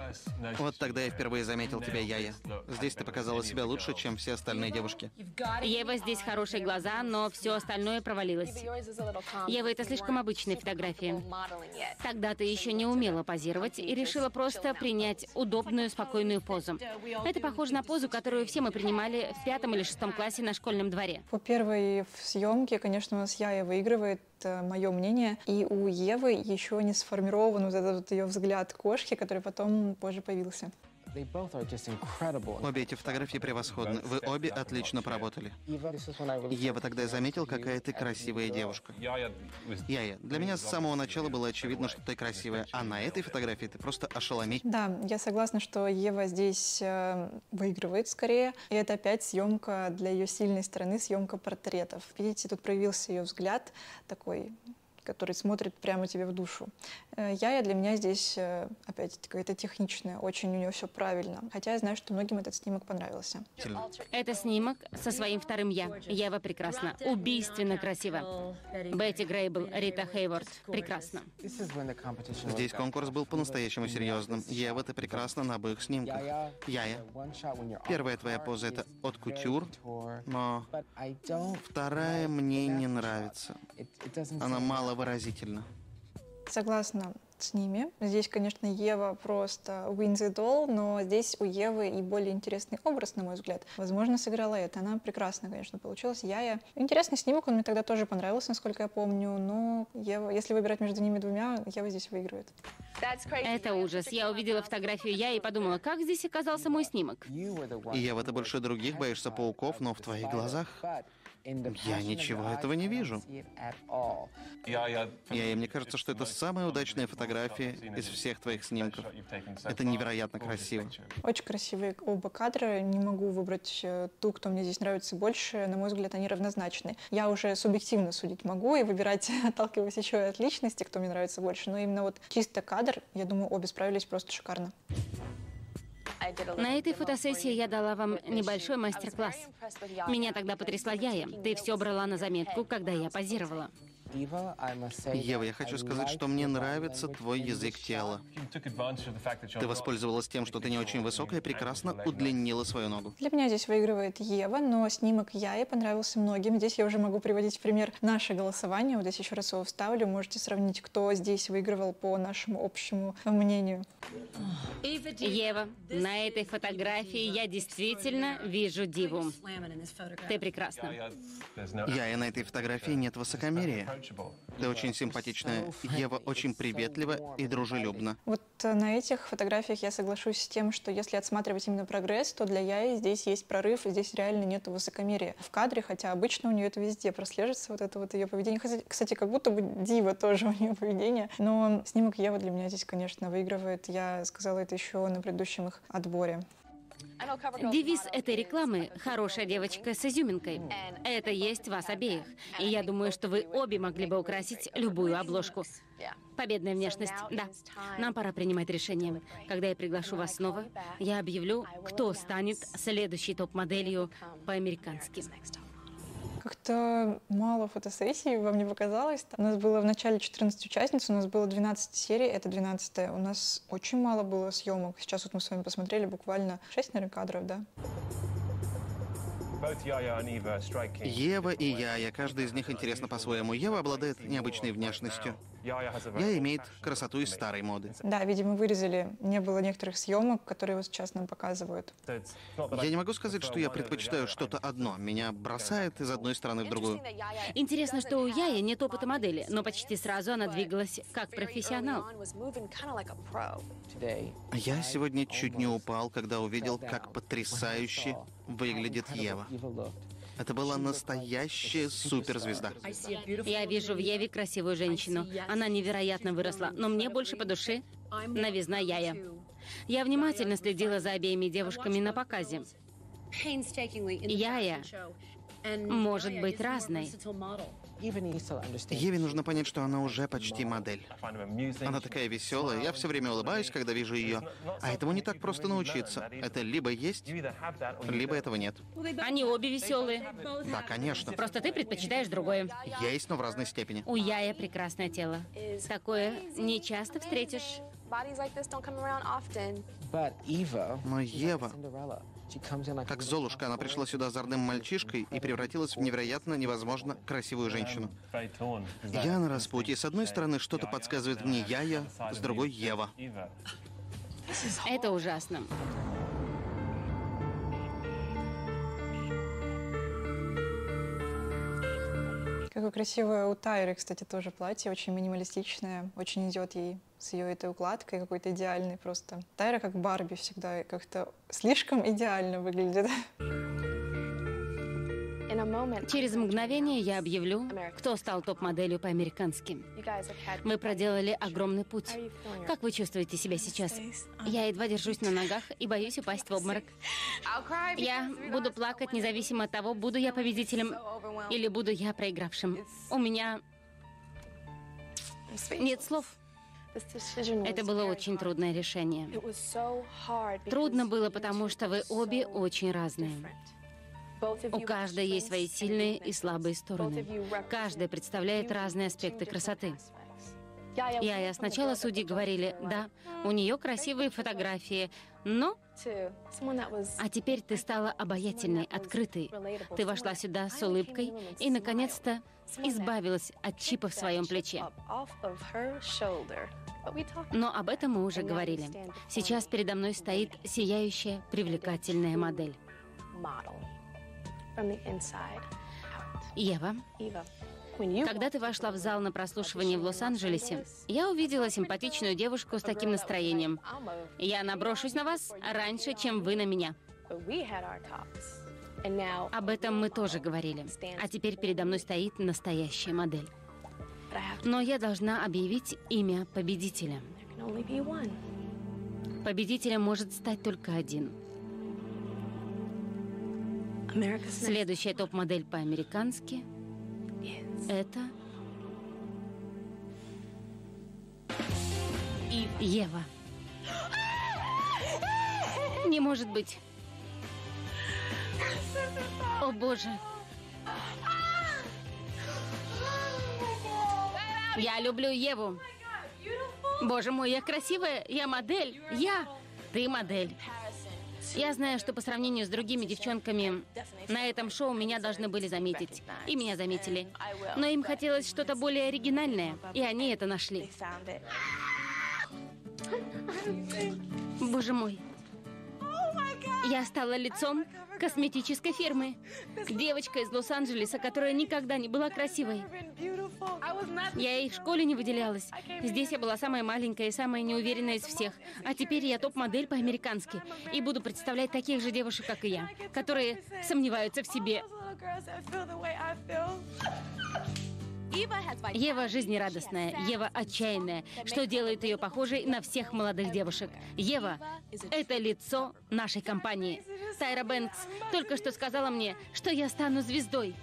Вот тогда я впервые заметил тебя, Яя. Здесь ты показала себя лучше, чем все остальные девушки. Ева, здесь хорошие глаза, но все остальное провалилось. Ева, это слишком обычные фотографии. Тогда ты еще не умела позировать и решила просто принять удобную, спокойную позу. Это похоже на позу, которую все мы принимали в пятом или шестом классе на школьном дворе. По первой съемке, конечно, у нас Яя выигрывает, мое мнение. И у Евы еще не сформирован вот этот вот ее взгляд кошки, который потом позже появился. Обе эти фотографии превосходны. Вы обе отлично поработали. Ева, тогда я заметил, какая ты красивая девушка. Яя, для меня с самого начала было очевидно, что ты красивая, а на этой фотографии ты просто ошеломительна. Да, я согласна, что Ева здесь выигрывает скорее. И это опять съемка для ее сильной стороны, съемка портретов. Видите, тут проявился ее взгляд такой, который смотрит прямо тебе в душу. Яя для меня здесь, опять, какая-то техничная, очень у нее все правильно. Хотя я знаю, что многим этот снимок понравился. Это снимок со своим вторым «я». Ева прекрасна, убийственно красиво. Бетти Грейбл, Рита Хейворд, прекрасно. Здесь конкурс был по-настоящему серьезным. Ева, ты прекрасна на обоих снимках. Яя, первая твоя поза — это от кутюр, но вторая мне не нравится. Она мало выразительно. Согласна с ними. Здесь, конечно, Ева просто wins it all, но здесь у Евы и более интересный образ, на мой взгляд. Возможно, сыграла это. Она прекрасно, конечно, получилась. Яя. Интересный снимок, он мне тогда тоже понравился, насколько я помню, но Ева, если выбирать между ними двумя, Ева здесь выигрывает. Это ужас. Я увидела фотографию Яи и подумала, как здесь оказался мой снимок. Ева, ты больше других боишься пауков, но в твоих глазах Я ничего этого не вижу. И мне кажется, что это самая удачная фотография из всех твоих снимков. Это невероятно красиво. Очень красивые оба кадра. Не могу выбрать ту, кто мне здесь нравится больше. На мой взгляд, они равнозначны. Я уже субъективно судить могу и выбирать, отталкиваясь еще от личности, кто мне нравится больше. Но именно вот чисто кадр, я думаю, обе справились просто шикарно. На этой фотосессии я дала вам небольшой мастер-класс. Меня тогда потрясла Яя. Ты все брала на заметку, когда я позировала. Ева, я хочу сказать, что мне нравится твой язык тела. Ты воспользовалась тем, что ты не очень высокая, и прекрасно удлинила свою ногу. Для меня здесь выигрывает Ева, но снимок Яи понравился многим. Здесь я уже могу приводить в пример наше голосование. Вот здесь еще раз его вставлю. Можете сравнить, кто здесь выигрывал по нашему общему мнению. Ева, на этой фотографии я действительно вижу диву. Ты прекрасна. Я и на этой фотографии нет высокомерия. Ты очень симпатичная. Ева очень приветлива и дружелюбна. Вот на этих фотографиях я соглашусь с тем, что если отсматривать именно прогресс, то для Яи здесь есть прорыв, и здесь реально нет высокомерия в кадре, хотя обычно у нее это везде прослеживается, вот это вот ее поведение. Кстати, как будто бы дива тоже у нее поведение, но снимок Евы для меня здесь, конечно, выигрывает. Я сказала это еще на предыдущем их отборе. Девиз этой рекламы – «Хорошая девочка с изюминкой». Это есть вас обеих. И я думаю, что вы обе могли бы украсить любую обложку. Победная внешность, да. Нам пора принимать решение. Когда я приглашу вас снова, я объявлю, кто станет следующей топ-моделью по-американски. Как-то мало фотосессий, вам не показалось. У нас было в начале четырнадцать участниц, у нас было двенадцать серий, это двенадцатая. У нас очень мало было съемок. Сейчас вот мы с вами посмотрели буквально шесть, наверное, кадров, да? Ева и Яя, каждая из них интересна по-своему. Ева обладает необычной внешностью. Я имеет красоту из старой моды. Да, видимо, вырезали. Не было некоторых съемок, которые вот сейчас нам показывают. Я не могу сказать, что я предпочитаю что-то одно. Меня бросает из одной стороны в другую. Интересно, что у Яи нет опыта модели, но почти сразу она двигалась как профессионал. Я сегодня чуть не упал, когда увидел, как потрясающе выглядит Ева. Это была настоящая суперзвезда. Я вижу в Еве красивую женщину. Она невероятно выросла, но мне больше по душе новизна Яя. Я внимательно следила за обеими девушками на показе. Яя может быть разной. Еве нужно понять, что она уже почти модель. Она такая веселая, я все время улыбаюсь, когда вижу ее. А этому не так просто научиться. Это либо есть, либо этого нет. Они обе веселые. Да, конечно. Просто ты предпочитаешь другое. Есть, но в разной степени. У Яя прекрасное тело. Такое не часто встретишь. Но Ева, как Золушка, она пришла сюда озорным мальчишкой и превратилась в невероятно, невозможно красивую женщину. Я на распутье. С одной стороны, что-то подсказывает мне Яя, с другой — Ева. Это ужасно. Какое красивое у Тайры, кстати, тоже платье, очень минималистичное, очень идет ей с ее этой укладкой, какой-то идеальной просто. Тайра как Барби всегда как-то слишком идеально выглядит. Через мгновение я объявлю, кто стал топ-моделью по-американски. Мы проделали огромный путь. Как вы чувствуете себя сейчас? Я едва держусь на ногах и боюсь упасть в обморок. Я буду плакать, независимо от того, буду я победителем или буду я проигравшим. У меня нет слов. Это было очень трудное решение. Трудно было, потому что вы обе очень разные. У каждой есть свои сильные и слабые стороны. Каждая представляет разные аспекты красоты. Яя, сначала судьи говорили, да, у нее красивые фотографии, но... А теперь ты стала обаятельной, открытой. Ты вошла сюда с улыбкой и, наконец-то, избавилась от чипа в своем плече. Но об этом мы уже говорили. Сейчас передо мной стоит сияющая, привлекательная модель. Ева, когда ты вошла в зал на прослушивание в Лос-Анджелесе, я увидела симпатичную девушку с таким настроением. Я наброшусь на вас раньше, чем вы на меня. Об этом мы тоже говорили. А теперь передо мной стоит настоящая модель. Но я должна объявить имя победителя. Победителем может стать только один. Следующая топ-модель по-американски – это Ева. Не может быть. О, Боже. Я люблю Еву. Боже мой, я красивая, я модель. Я, ты модель. Я знаю, что по сравнению с другими девчонками на этом шоу меня должны были заметить. И меня заметили. Но им хотелось что-то более оригинальное, и они это нашли. Боже мой. Я стала лицом косметической фирмы. Девочка из Лос-Анджелеса, которая никогда не была красивой. Я и в школе не выделялась. Здесь я была самая маленькая и самая неуверенная из всех. А теперь я топ-модель по-американски. И буду представлять таких же девушек, как и я, которые сомневаются в себе. Ева жизнерадостная, Ева отчаянная, что делает ее похожей на всех молодых девушек. Ева – это лицо нашей компании. Тайра Бэнкс только что сказала мне, что я стану звездой.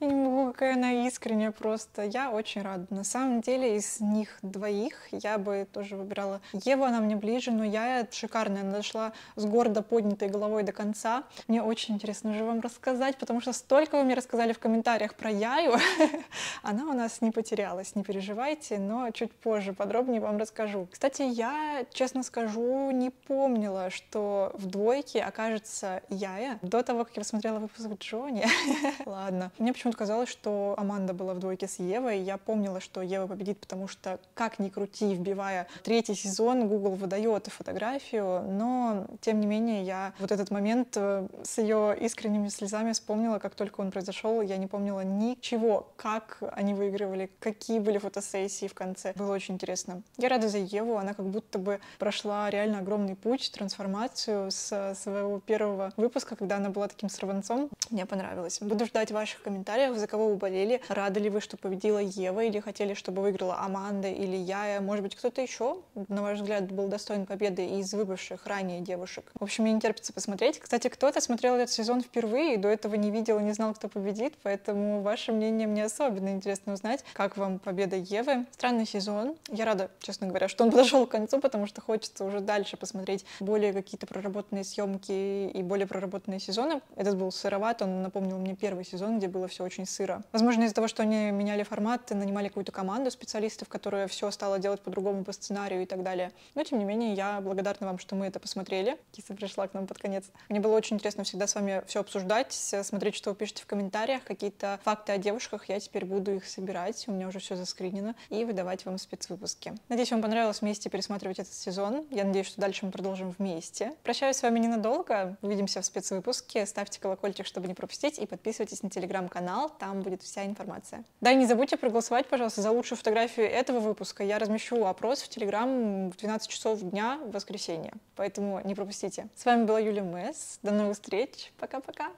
Я не могу, какая она искренняя просто. Я очень рада. На самом деле, из них двоих я бы тоже выбирала Еву, она мне ближе, но я шикарная. Она дошла с гордо поднятой головой до конца. Мне очень интересно же вам рассказать, потому что столько вы мне рассказали в комментариях про Яю. Она у нас не потерялась, не переживайте, но чуть позже подробнее вам расскажу. Кстати, я, честно скажу, не помнила, что в двойке окажется Яя до того, как я посмотрела выпуск Джонни. Ладно. Мне почему-то казалось, что Аманда была в двойке с Евой, и я помнила, что Ева победит, потому что, как ни крути, вбивая третий сезон, Google выдает фотографию, но, тем не менее, я вот этот момент с ее искренними слезами вспомнила, как только он произошел, я не помнила ничего, как они выигрывали, какие были фотосессии в конце. Было очень интересно. Я рада за Еву, она как будто бы прошла реально огромный путь, трансформацию с своего первого выпуска, когда она была таким сорванцом. Мне понравилось. Буду ждать ваших комментариев, за кого вы болели, рады ли вы, что победила Ева, или хотели, чтобы выиграла Аманда или Яя, может быть, кто-то еще, на ваш взгляд, был достоин победы из выбывших ранее девушек. В общем, мне не терпится посмотреть. Кстати, кто-то смотрел этот сезон впервые и до этого не видел и не знал, кто победит, поэтому ваше мнение мне особенно интересно узнать, как вам победа Евы. Странный сезон. Я рада, честно говоря, что он подошел к концу, потому что хочется уже дальше посмотреть более какие-то проработанные съемки и более проработанные сезоны. Этот был сыроват, он напомнил мне первый сезон, где было все очень очень сыро. Возможно, из-за того, что они меняли формат, нанимали какую-то команду специалистов, которая все стала делать по-другому по сценарию и так далее. Но, тем не менее, я благодарна вам, что мы это посмотрели. Киса пришла к нам под конец. Мне было очень интересно всегда с вами все обсуждать, смотреть, что вы пишете в комментариях, какие-то факты о девушках. Я теперь буду их собирать, у меня уже все заскринено, и выдавать вам спецвыпуски. Надеюсь, вам понравилось вместе пересматривать этот сезон. Я надеюсь, что дальше мы продолжим вместе. Прощаюсь с вами ненадолго. Увидимся в спецвыпуске. Ставьте колокольчик, чтобы не пропустить, и подписывайтесь на телеграм-канал. Там будет вся информация. Да, и не забудьте проголосовать, пожалуйста, за лучшую фотографию этого выпуска. Я размещу опрос в Телеграм в двенадцать часов дня в воскресенье. Поэтому не пропустите. С вами была Юлия Месс. До новых встреч. Пока-пока.